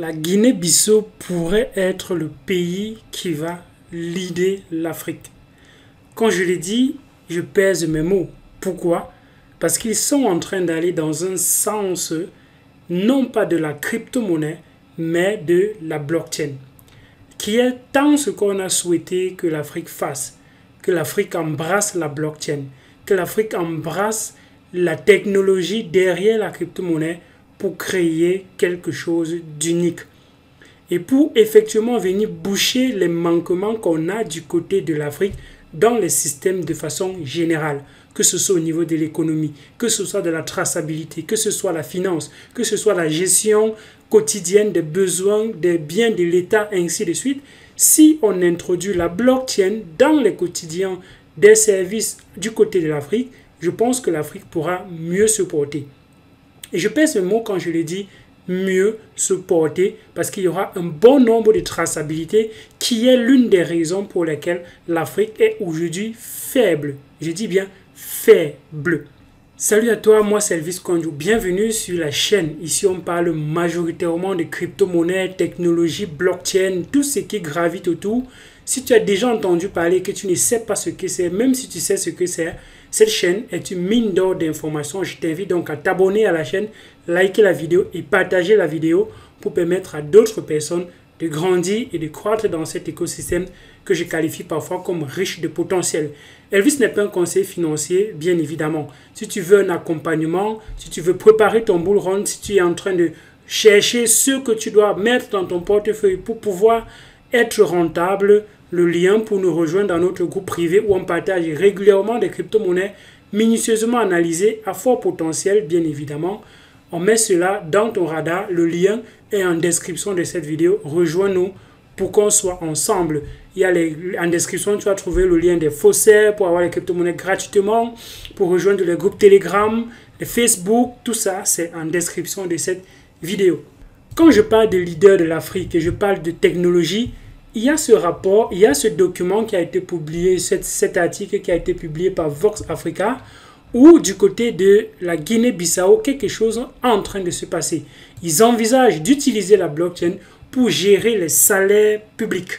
la Guinée-Bissau pourrait être le pays qui va leader l'Afrique. Quand je l'ai dit, je pèse mes mots. Pourquoi? Parce qu'ils sont en train d'aller dans un sens, non pas de la crypto-monnaie, mais de la blockchain, qui est tant ce qu'on a souhaité que l'Afrique fasse, que l'Afrique embrasse la blockchain, que l'Afrique embrasse la technologie derrière la crypto-monnaie pour créer quelque chose d'unique. Et pour effectivement venir boucher les manquements qu'on a du côté de l'Afrique dans les systèmes de façon générale, que ce soit au niveau de l'économie, que ce soit de la traçabilité, que ce soit la finance, que ce soit la gestion quotidienne des besoins, des biens de l'État, ainsi de suite. Si on introduit la blockchain dans les quotidiens des services du côté de l'Afrique, je pense que l'Afrique pourra mieux se porter. Et je pèse le mot quand je le dis, mieux se porter, parce qu'il y aura un bon nombre de traçabilités qui est l'une des raisons pour lesquelles l'Afrique est aujourd'hui faible. Je dis bien faible. Salut à toi, moi c'est Elvis Konjoh. Bienvenue sur la chaîne. Ici on parle majoritairement de crypto-monnaies, technologie, blockchain, tout ce qui gravite autour. Si tu as déjà entendu parler et que tu ne sais pas ce que c'est, même si tu sais ce que c'est, cette chaîne est une mine d'or d'informations. Je t'invite donc à t'abonner à la chaîne, liker la vidéo et partager la vidéo pour permettre à d'autres personnes de grandir et de croître dans cet écosystème que je qualifie parfois comme riche de potentiel. Elvis n'est pas un conseiller financier, bien évidemment. Si tu veux un accompagnement, si tu veux préparer ton bull run, si tu es en train de chercher ce que tu dois mettre dans ton portefeuille pour pouvoir être rentable, le lien pour nous rejoindre dans notre groupe privé où on partage régulièrement des crypto-monnaies minutieusement analysées à fort potentiel, bien évidemment. On met cela dans ton radar. Le lien est en description de cette vidéo. Rejoins-nous pour qu'on soit ensemble. Il y a en description, tu vas trouver le lien des faussaires pour avoir les crypto-monnaies gratuitement, pour rejoindre les groupes Telegram, les Facebook. Tout ça, c'est en description de cette vidéo. Quand je parle de leader de l'Afrique et je parle de technologie, il y a ce rapport, il y a ce document qui a été publié, cet article qui a été publié par Vox Africa, où du côté de la Guinée-Bissau, quelque chose est en train de se passer. Ils envisagent d'utiliser la blockchain pour gérer les salaires publics.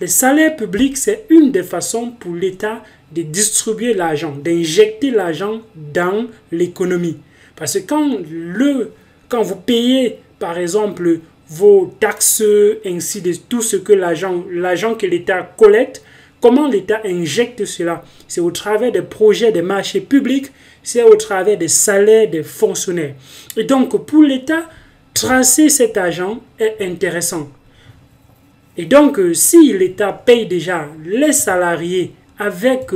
Les salaires publics, c'est une des façons pour l'État de distribuer l'argent, d'injecter l'argent dans l'économie. Parce que quand vous payez, par exemple, vos taxes, ainsi de tout ce que l'argent que l'État collecte, comment l'État injecte cela? C'est au travers des projets, des marchés publics, c'est au travers des salaires des fonctionnaires. Et donc, pour l'État, tracer cet argent est intéressant. Et donc, si l'État paye déjà les salariés avec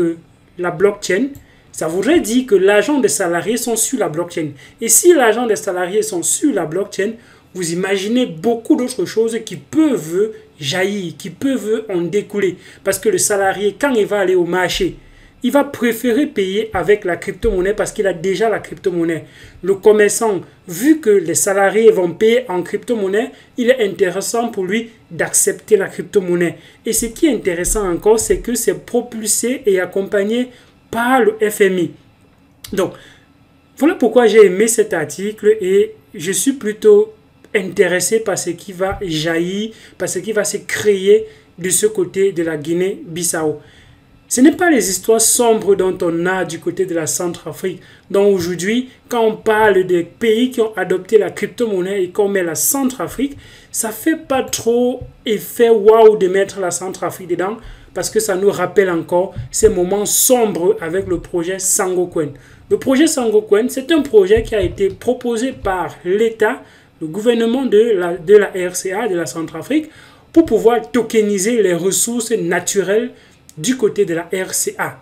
la blockchain, ça voudrait dire que l'argent des salariés sont sur la blockchain. Et si l'argent des salariés sont sur la blockchain, vous imaginez beaucoup d'autres choses qui peuvent jaillir, qui peuvent en découler. Parce que le salarié, quand il va aller au marché, il va préférer payer avec la crypto-monnaie parce qu'il a déjà la crypto-monnaie. Le commerçant, vu que les salariés vont payer en crypto-monnaie, il est intéressant pour lui d'accepter la crypto-monnaie. Et ce qui est intéressant encore, c'est que c'est propulsé et accompagné par le FMI. Donc, voilà pourquoi j'ai aimé cet article et je suis plutôt intéressé par ce qui va jaillir, par ce qui va se créer de ce côté de la Guinée-Bissau. Ce n'est pas les histoires sombres dont on a du côté de la Centrafrique. Donc aujourd'hui, quand on parle des pays qui ont adopté la crypto-monnaie et qu'on met la Centrafrique, ça ne fait pas trop effet waouh de mettre la Centrafrique dedans parce que ça nous rappelle encore ces moments sombres avec le projet Sango Coin. Le projet Sango Coin, c'est un projet qui a été proposé par l'État, le gouvernement de la RCA, de la Centrafrique, pour pouvoir tokeniser les ressources naturelles du côté de la RCA.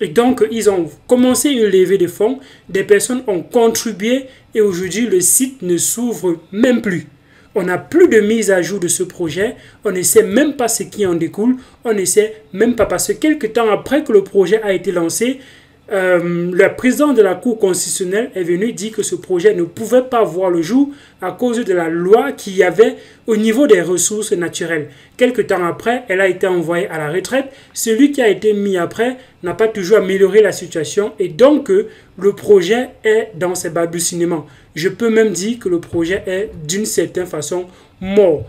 Et donc, ils ont commencé une levée de fonds, des personnes ont contribué et aujourd'hui, le site ne s'ouvre même plus. On n'a plus de mise à jour de ce projet, on ne sait même pas ce qui en découle, on ne sait même pas parce que quelques temps après que le projet a été lancé, le président de la Cour constitutionnelle est venu dire que ce projet ne pouvait pas voir le jour à cause de la loi qu'il y avait au niveau des ressources naturelles. Quelque temps après, elle a été envoyée à la retraite. Celui qui a été mis après n'a pas toujours amélioré la situation et donc le projet est dans ses balbutiements. Je peux même dire que le projet est d'une certaine façon mort.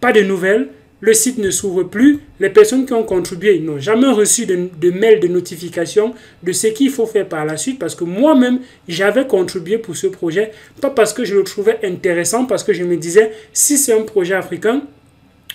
Pas de nouvelles, le site ne s'ouvre plus, les personnes qui ont contribué n'ont jamais reçu de mail de notification de ce qu'il faut faire par la suite, parce que moi-même, j'avais contribué pour ce projet, pas parce que je le trouvais intéressant, parce que je me disais, si c'est un projet africain,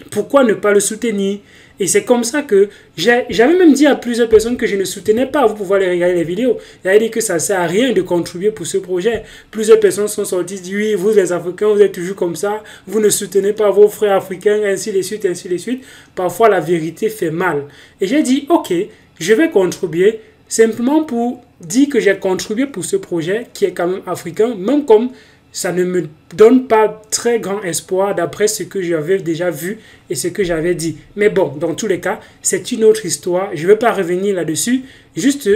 pourquoi ne pas le soutenir? Et c'est comme ça que j'avais même dit à plusieurs personnes que je ne soutenais pas. Vous pouvez aller regarder les vidéos. J'avais dit que ça ne sert à rien de contribuer pour ce projet. Plusieurs personnes sont sorties, disent oui, vous les Africains, vous êtes toujours comme ça. Vous ne soutenez pas vos frères africains, ainsi de suite, ainsi de suite. Parfois, la vérité fait mal. Et j'ai dit, ok, je vais contribuer simplement pour dire que j'ai contribué pour ce projet qui est quand même africain, même comme... ça ne me donne pas très grand espoir d'après ce que j'avais déjà vu et ce que j'avais dit. Mais bon, dans tous les cas, c'est une autre histoire. Je ne vais pas revenir là-dessus. Juste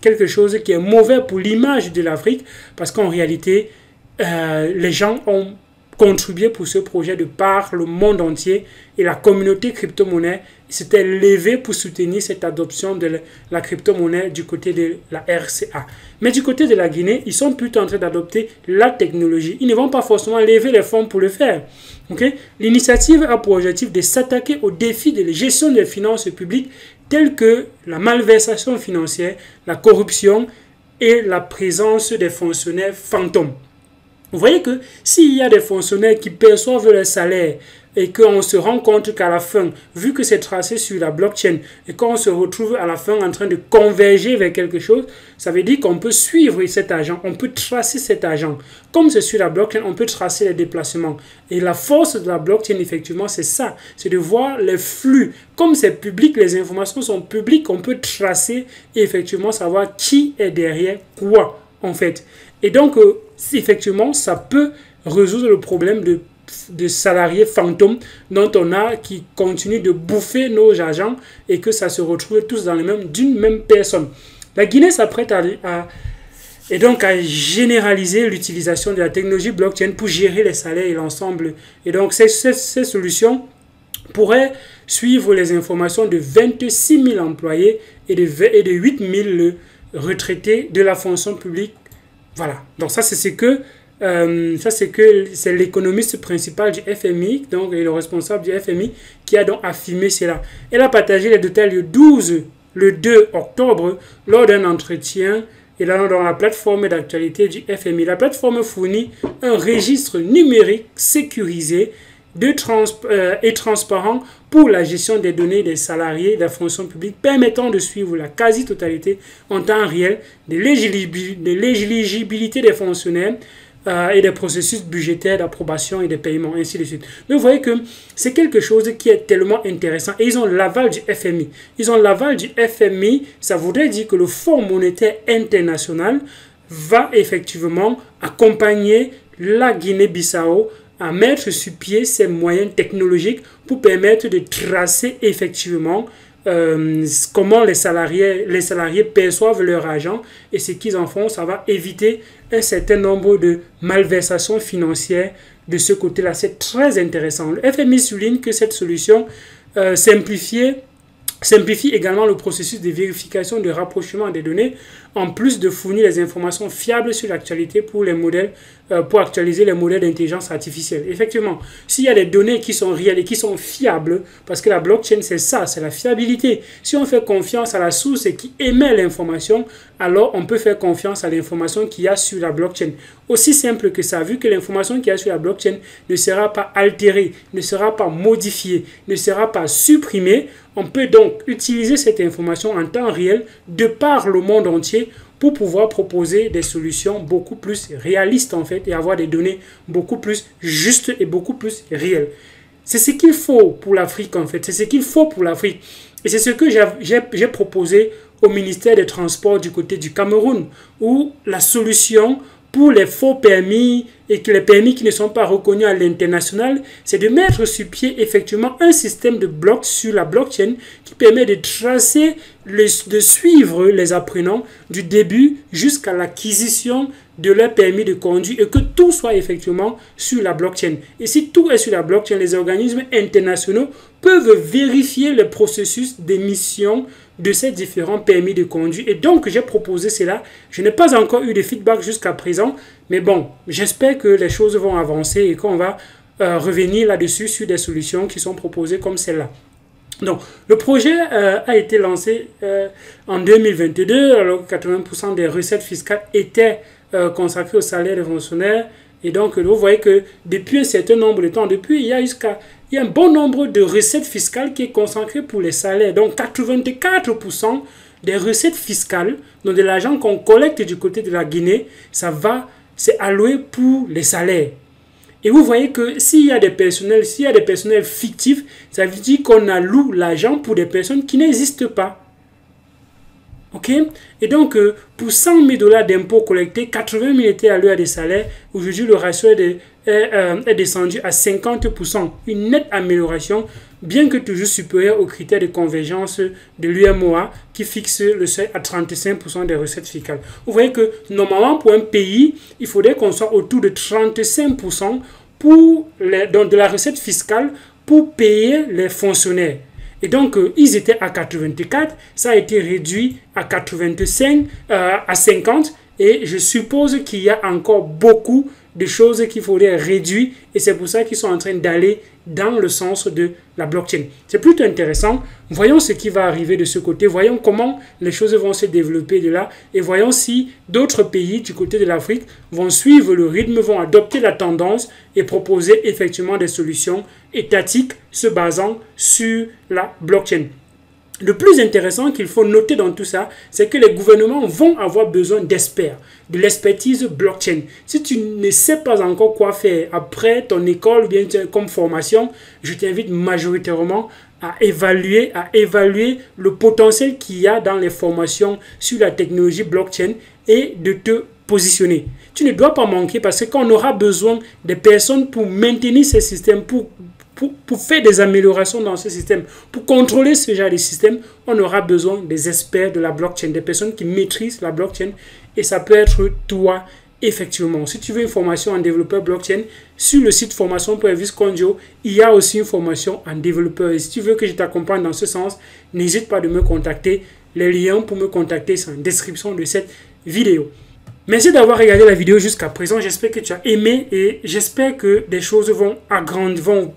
quelque chose qui est mauvais pour l'image de l'Afrique, parce qu'en réalité, les gens ont contribué pour ce projet de par le monde entier, et la communauté crypto-monnaie s'était levée pour soutenir cette adoption de la crypto-monnaie du côté de la RCA. Mais du côté de la Guinée, ils sont plutôt en train d'adopter la technologie. Ils ne vont pas forcément lever les fonds pour le faire. Okay? L'initiative a pour objectif de s'attaquer aux défis de la gestion des finances publiques tels que la malversation financière, la corruption et la présence des fonctionnaires fantômes. Vous voyez que s'il y a des fonctionnaires qui perçoivent leur salaire et qu'on se rend compte qu'à la fin, vu que c'est tracé sur la blockchain, et qu'on se retrouve à la fin en train de converger vers quelque chose, ça veut dire qu'on peut suivre cet agent, on peut tracer cet agent. Comme c'est sur la blockchain, on peut tracer les déplacements. Et la force de la blockchain, effectivement, c'est ça, c'est de voir les flux. Comme c'est public, les informations sont publiques, on peut tracer et effectivement savoir qui est derrière quoi, en fait. Et donc, effectivement, ça peut résoudre le problème de salariés fantômes dont on a qui continuent de bouffer nos agents et que ça se retrouve tous dans les mêmes d'une même personne. La Guinée s'apprête à généraliser l'utilisation de la technologie blockchain pour gérer les salaires et l'ensemble. Et donc, ces solutions pourraient suivre les informations de 26 000 employés et de 8 000 retraités de la fonction publique. Voilà, donc ça c'est ce que c'est l'économiste principal du FMI, donc le responsable du FMI qui a donc affirmé cela. Elle a partagé les détails le 2 octobre lors d'un entretien et là dans la plateforme d'actualité du FMI. La plateforme fournit un registre numérique sécurisé et transparent pour la gestion des données des salariés de la fonction publique, permettant de suivre la quasi-totalité en temps réel de l'éligibilité des fonctionnaires et des processus budgétaires d'approbation et de paiement, ainsi de suite. Donc vous voyez que c'est quelque chose qui est tellement intéressant. Et ils ont l'aval du FMI. Ils ont l'aval du FMI, ça voudrait dire que le Fonds monétaire international va effectivement accompagner la Guinée-Bissau à mettre sur pied ces moyens technologiques pour permettre de tracer effectivement comment les salariés perçoivent leur argent et ce qu'ils en font. Ça va éviter un certain nombre de malversations financières de ce côté-là. C'est très intéressant. Le FMI souligne que cette solution simplifie également le processus de vérification de rapprochement des données, en plus de fournir les informations fiables sur l'actualité pour actualiser les modèles d'intelligence artificielle. Effectivement, s'il y a des données qui sont réelles et qui sont fiables, parce que la blockchain c'est ça, c'est la fiabilité. Si on fait confiance à la source qui émet l'information, alors on peut faire confiance à l'information qu'il y a sur la blockchain. Aussi simple que ça, vu que l'information qu'il y a sur la blockchain ne sera pas altérée, ne sera pas modifiée, ne sera pas supprimée, on peut donc utiliser cette information en temps réel de par le monde entier pour pouvoir proposer des solutions beaucoup plus réalistes en fait et avoir des données beaucoup plus justes et beaucoup plus réelles. C'est ce qu'il faut pour l'Afrique en fait, c'est ce qu'il faut pour l'Afrique. Et c'est ce que j'ai proposé au ministère des Transports du côté du Cameroun, où la solution pour les faux permis et que les permis qui ne sont pas reconnus à l'international, c'est de mettre sur pied effectivement un système de blocs sur la blockchain qui permet de tracer, de suivre les apprenants du début jusqu'à l'acquisition de leur permis de conduire et que tout soit effectivement sur la blockchain. Et si tout est sur la blockchain, les organismes internationaux peuvent vérifier le processus d'émission de ces différents permis de conduire. Et donc, j'ai proposé cela. Je n'ai pas encore eu de feedback jusqu'à présent. Mais bon, j'espère que les choses vont avancer et qu'on va revenir là-dessus sur des solutions qui sont proposées comme celle-là. Donc, le projet a été lancé en 2022. Alors, 80% des recettes fiscales étaient consacrées au salaire des fonctionnaires. Et donc, vous voyez que depuis un certain nombre de temps, depuis il y a un bon nombre de recettes fiscales qui est consacré pour les salaires. Donc, 84% des recettes fiscales, donc de l'argent qu'on collecte du côté de la Guinée, ça va, c'est alloué pour les salaires. Et vous voyez que s'il y a des personnels fictifs, ça veut dire qu'on alloue l'argent pour des personnes qui n'existent pas. OK? Et donc, pour 100 000 $ d'impôts collectés, 80 000 étaient alloués à des salaires. Aujourd'hui, le ratio est descendu à 50%. Une nette amélioration, bien que toujours supérieure aux critères de convergence de l'UMOA qui fixe le seuil à 35% des recettes fiscales. Vous voyez que normalement, pour un pays, il faudrait qu'on soit autour de 35% pour de la recette fiscale pour payer les fonctionnaires. Et donc, ils étaient à 84, ça a été réduit à 85, à 50. Et je suppose qu'il y a encore beaucoup de choses qu'il faudrait réduire. Et c'est pour ça qu'ils sont en train d'aller dans le sens de la blockchain. C'est plutôt intéressant. Voyons ce qui va arriver de ce côté. Voyons comment les choses vont se développer de là. Et voyons si d'autres pays du côté de l'Afrique vont suivre le rythme, vont adopter la tendance et proposer effectivement des solutions étatiques se basant sur la blockchain. Le plus intéressant qu'il faut noter dans tout ça, c'est que les gouvernements vont avoir besoin d'experts, de l'expertise blockchain. Si tu ne sais pas encore quoi faire après ton école ou bien comme formation, je t'invite majoritairement à évaluer le potentiel qu'il y a dans les formations sur la technologie blockchain et de te positionner. Tu ne dois pas manquer parce qu'on aura besoin de personnes pour maintenir ces systèmes, pour faire des améliorations dans ce système, pour contrôler ce genre de système, on aura besoin des experts de la blockchain, des personnes qui maîtrisent la blockchain. Et ça peut être toi, effectivement. Si tu veux une formation en développeur blockchain, sur le site formation pour Elvis Konjoh, il y a aussi une formation en développeur. Et si tu veux que je t'accompagne dans ce sens, n'hésite pas de me contacter. Les liens pour me contacter sont en description de cette vidéo. Merci d'avoir regardé la vidéo jusqu'à présent. J'espère que tu as aimé et j'espère que des choses vont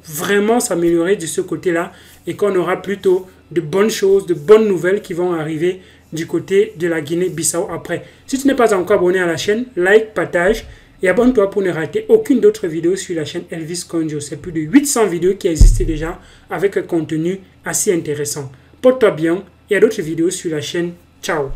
vraiment s'améliorer de ce côté-là et qu'on aura plutôt de bonnes choses, de bonnes nouvelles qui vont arriver du côté de la Guinée-Bissau après. Si tu n'es pas encore abonné à la chaîne, like, partage et abonne-toi pour ne rater aucune d'autre vidéo sur la chaîne Elvis Konjoh. C'est plus de 800 vidéos qui existent déjà avec un contenu assez intéressant. Porte-toi bien et à d'autres vidéos sur la chaîne. Ciao!